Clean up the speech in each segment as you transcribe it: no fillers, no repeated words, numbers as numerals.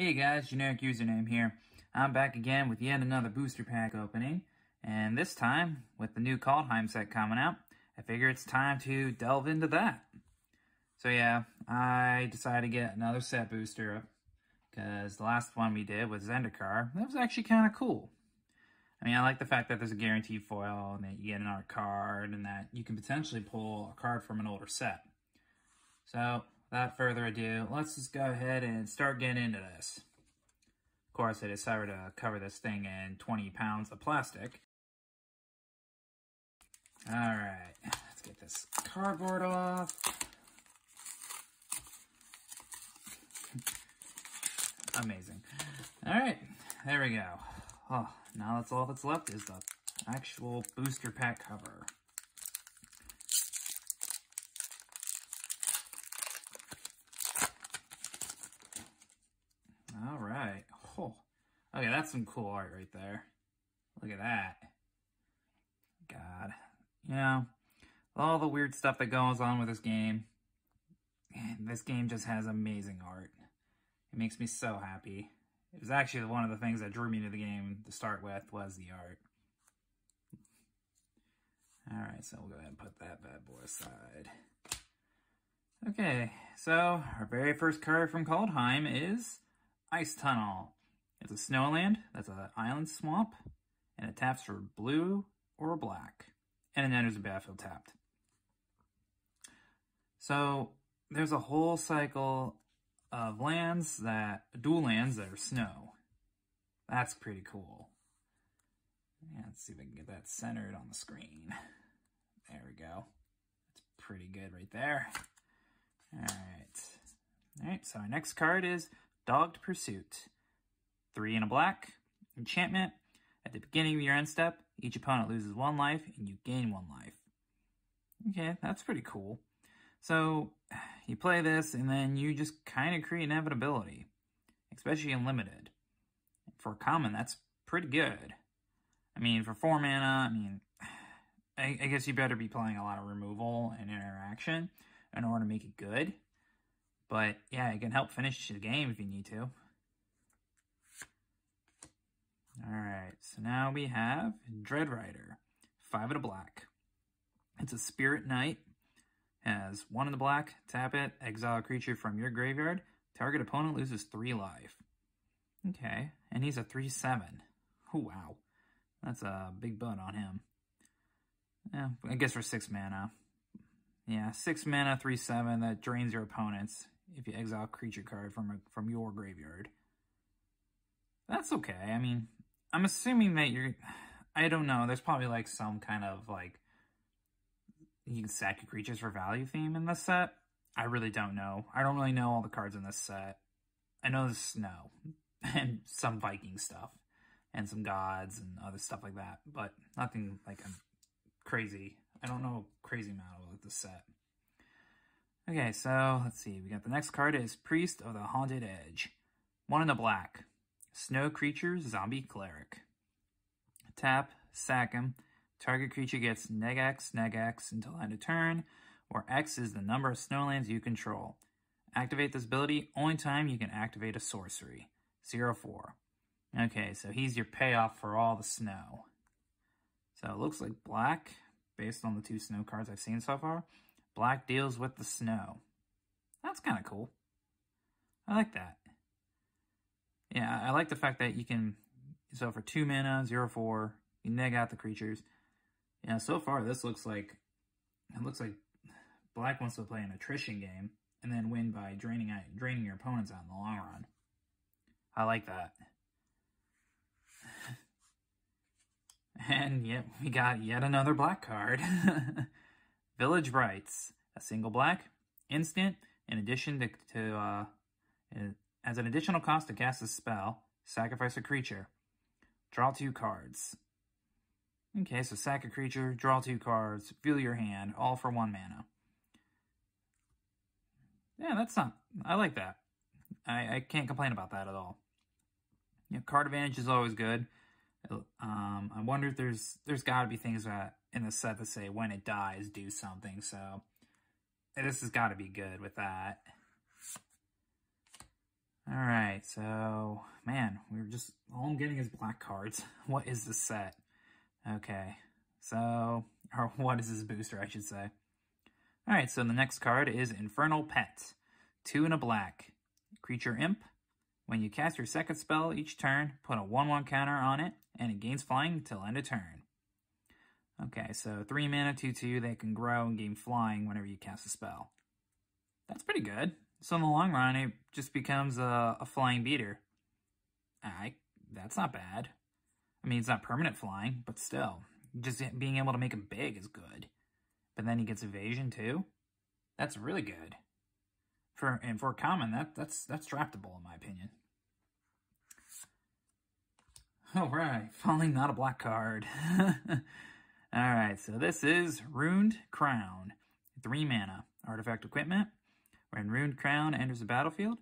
Hey guys, Generic Username here. I'm back again with yet another booster pack opening, and this time, with the new Kaldheim set coming out, I figure it's time to delve into that. So yeah, I decided to get another set booster up, because the last one we did was Zendikar. That was actually kind of cool. I mean, I like the fact that there's a guaranteed foil, and that you get another card, and that you can potentially pull a card from an older set. So without further ado, let's just go ahead and start getting into this. Of course, I decided to cover this thing in 20 pounds of plastic. Alright, let's get this cardboard off. Amazing. Alright, there we go. Oh, now that's all that's left is the actual booster pack cover. Alright. Oh. Okay, that's some cool art right there. Look at that. God. You know, all the weird stuff that goes on with this game. Man, this game just has amazing art. It makes me so happy. It was actually one of the things that drew me to the game to start with was the art. Alright, so we'll go ahead and put that bad boy aside. Okay, so our very first card from Kaldheim is Ice Tunnel. It's a snowland, that's an island swamp, and it taps for blue or black, and it enters the battlefield tapped. So there's a whole cycle of lands that, dual lands that are snow. That's pretty cool. Yeah, let's see if I can get that centered on the screen. There we go. That's pretty good right there. All right, so our next card is Dogged Pursuit. 3 and a black. Enchantment. At the beginning of your end step, each opponent loses 1 life and you gain 1 life. Okay, that's pretty cool. So, you play this and then you just kind of create inevitability. Especially in limited. For common, that's pretty good. I mean, for 4 mana, I mean, I guess you better be playing a lot of removal and interaction in order to make it good. But, yeah, it can help finish the game if you need to. Alright, so now we have Dread Rider. 5 and a black. It's a Spirit Knight. Has 1 in the black. Tap it. Exile a creature from your graveyard. Target opponent loses 3 life. Okay, and he's a 3/7. Oh, wow. That's a big butt on him. Yeah, I guess for 6 mana. Yeah, 6 mana, 3/7, that drains your opponents if you exile a creature card from your graveyard. That's okay. I mean, I'm assuming that you're... I don't know. There's probably, like, some kind of, like... You can sack your creatures for value theme in this set. I really don't know. I don't really know all the cards in this set. I know there's snow. And some Viking stuff. And some gods and other stuff like that. But nothing, like, crazy. I don't know a crazy amount about this set. Okay, so, let's see. We got the next card is Priest of the Haunted Edge. 1 in the black. Snow creature, zombie cleric. Tap, sack him. Target creature gets -X, -X until end of turn, where X is the number of snowlands you control. Activate this ability only time you can activate a sorcery. 0/4. Okay, so he's your payoff for all the snow. So it looks like black, based on the 2 snow cards I've seen so far. Black deals with the snow. That's kind of cool. I like that. Yeah, I like the fact that you can... So for 2 mana, 0/4, you neg out the creatures. Yeah, so far this looks like... It looks like black wants to play an attrition game and then win by draining your opponents out in the long run. I like that. And yet, we got yet another black card. Village Brights. A single black. Instant. In addition as an additional cost to cast a spell, sacrifice a creature. Draw 2 cards. Okay, so sack a creature, draw 2 cards, feel your hand, all for 1 mana. Yeah, that's not... I like that. I can't complain about that at all. You know, card advantage is always good. I wonder if there's got to be things that in the set that say when it dies, do something. So this has got to be good with that. All right, Okay, so, man, we were just, all I'm getting is black cards. What is this set? Okay, so, or what is this booster, I should say. Alright, so the next card is Infernal Pet. 2 and a black. Creature Imp. When you cast your second spell each turn, put a 1/1 counter on it, and it gains flying until end of turn. Okay, so 3 mana, 2/2, they can grow and gain flying whenever you cast a spell. That's pretty good. So in the long run, it just becomes a flying beater. That's not bad. I mean, it's not permanent flying, but still. Just being able to make him big is good. But then he gets evasion too. That's really good. For common, that's draftable in my opinion. Alright, finally not a black card. Alright, so this is Ruined Crown. 3 mana. Artifact equipment. When Ruined Crown enters the battlefield,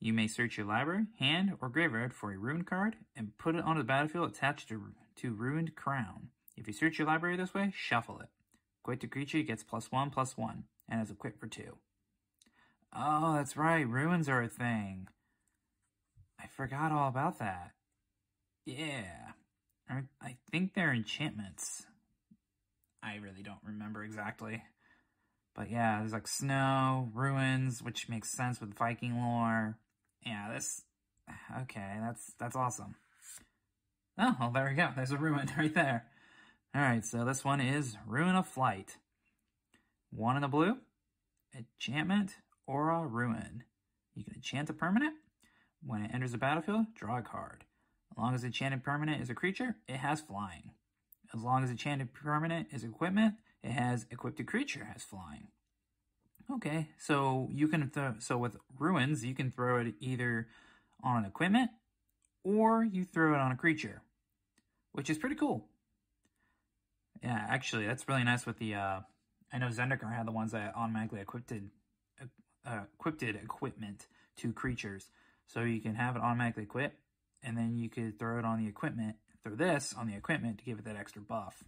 you may search your library, hand, or graveyard for a ruined card and put it onto the battlefield attached to Ruined Crown. If you search your library this way, shuffle it. Equip the creature, gets +1/+1, and is equipped for 2. Oh, that's right, ruins are a thing. I forgot all about that. Yeah, I think they're enchantments. I really don't remember exactly. But yeah, there's like snow, ruins, which makes sense with Viking lore. Yeah, this... Okay, that's awesome. Oh, well, there we go. There's a ruin right there. Alright, so this one is Ruin of Flight. 1 in a blue. Enchantment, Aura Ruin. You can enchant a permanent. When it enters the battlefield, draw a card. As long as the enchanted permanent is a creature, it has flying. As long as the enchanted permanent is equipment, it has equipped a creature, has flying. Okay, so you can so with ruins, you can throw it either on an equipment or you throw it on a creature, which is pretty cool. Yeah, actually, that's really nice with the, I know Zendikar had the ones that automatically equipped equipment to creatures. So you can have it automatically equipped, and then you could throw it on the equipment, throw this on the equipment to give it that extra buff.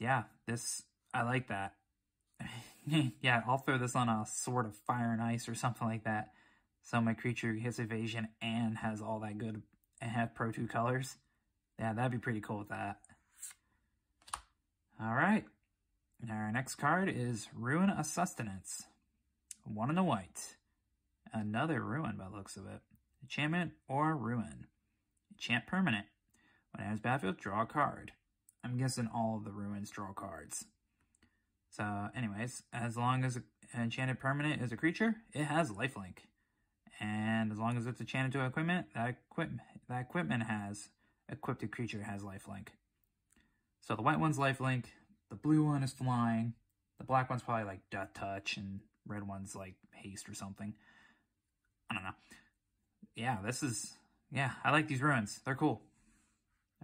Yeah, this, I like that. Yeah, I'll throw this on a Sword of Fire and Ice or something like that. So my creature hits evasion and has all that good, and have Pro 2 colors. Yeah, that'd be pretty cool with that. Alright, our next card is Ruin of Sustenance. 1 in a white. Another ruin by the looks of it. Enchantment or ruin. Enchant permanent. When it enters battlefield, draw a card. I'm guessing all of the ruins draw cards. So anyways, as long as an enchanted permanent is a creature, it has lifelink. And as long as it's enchanted to equipment, that equipment has equipped a creature has lifelink. So the white one's lifelink, the blue one is flying, the black one's probably like death touch, and red one's like haste or something. I don't know. Yeah, yeah, I like these ruins. They're cool.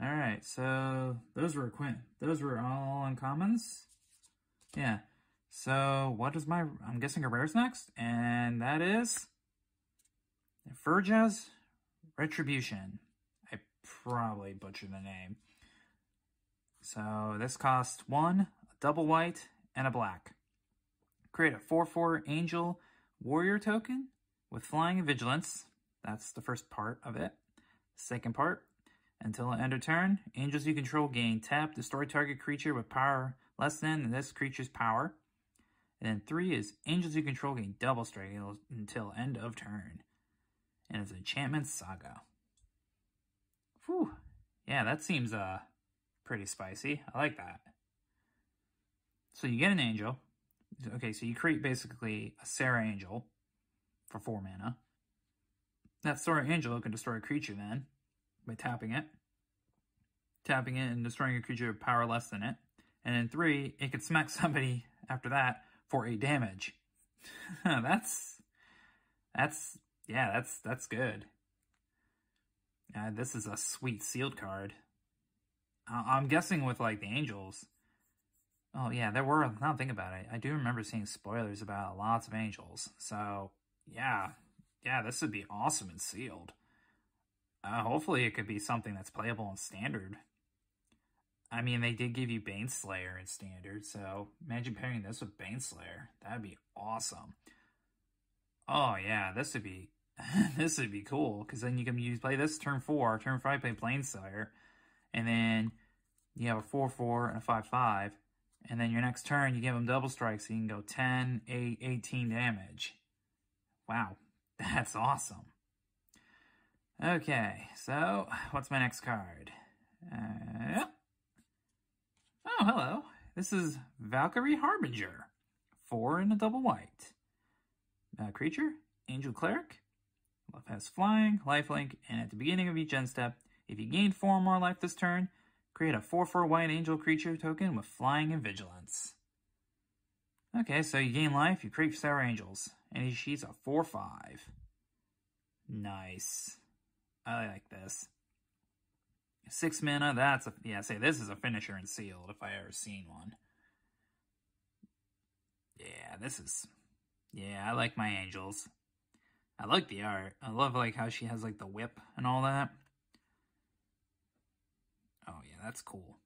Alright, so those were all uncommons. Yeah. So what is my, I'm guessing a rare's next, and that is Verja's Retribution. I probably butchered the name. So this costs 1, a double white, and a black. Create a 4/4 angel warrior token with flying and vigilance. That's the first part of it. Second part. Until end of turn, angels you control gain tap, destroy target creature with power less than this creature's power. And then 3 is angels you control gain double strike until end of turn. And it's Enchantment Saga. Whew. Yeah, that seems pretty spicy. I like that. So you get an angel. Okay, so you create basically a Serra Angel for 4 mana. That Serra Angel can destroy a creature then. By tapping it and destroying a creature with power less than it. And in 3, it could smack somebody after that for 8 damage. that's good. This is a sweet sealed card. I'm guessing with like the angels. Oh yeah, there were, now think about it, I do remember seeing spoilers about lots of angels. So yeah, this would be awesome and sealed. Hopefully it could be something that's playable in standard. I mean, they did give you Baneslayer in standard, so imagine pairing this with Baneslayer. That'd be awesome. Oh yeah, this would be this would be cool, because then you can use play this turn 4, turn 5 play Baneslayer, and then you have a 4/4 and a 5/5, and then your next turn you give them double strike, so you can go 10, 8, 18 damage. Wow, that's awesome. Okay, so what's my next card? Oh, hello. This is Valkyrie Harbinger, 4 and a double white. Creature, Angel Cleric, has flying, lifelink, and at the beginning of each end step, if you gain 4 or more life this turn, create a 4/4 white angel creature token with flying and vigilance. Okay, so you gain life, you create Serra Angels, and she's a 4/5. Nice. I like this. 6 mana, that's a, yeah, say this is a finisher and sealed if I ever seen one. Yeah, this is, yeah, I like my angels. I like the art. I love like how she has like the whip and all that. Oh yeah, that's cool.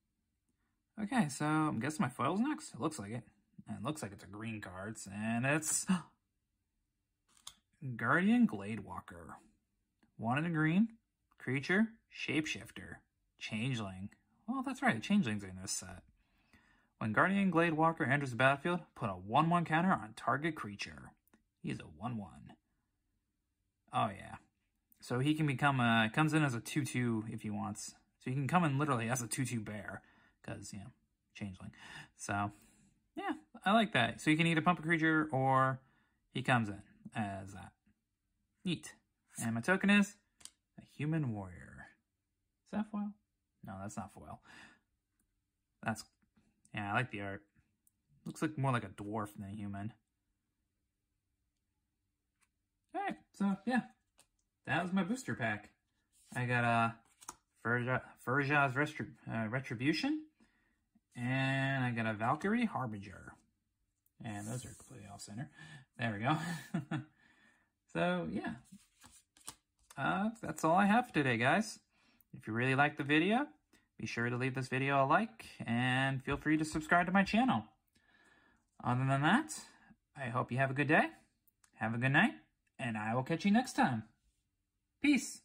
Okay, so I'm guessing my foil's next. It looks like it. And it looks like it's a green cards, and it's Guardian Gladewalker. 1 in a green. Creature, shapeshifter, changeling. Well, that's right, changelings are in this set. When Guardian Gladewalker enters the battlefield, put a 1/1 counter on target creature. He's a 1/1. Oh yeah. So he can become a, comes in as a 2/2 if he wants. So he can come in literally as a 2/2 bear, because, you know, changeling. So yeah, I like that. So you can either pump a creature or he comes in as that. Neat. And my token is a human warrior. Is that foil? No, that's not foil. That's, yeah, I like the art. Looks like more like a dwarf than a human. Alright, so yeah. That was my booster pack. I got Furja's Retribution. And I got a Valkyrie Harbinger. And those are completely off center. There we go. So, yeah. That's all I have today, guys. If you really liked the video, be sure to leave this video a like, and feel free to subscribe to my channel. Other than that, I hope you have a good day, have a good night, and I will catch you next time. Peace!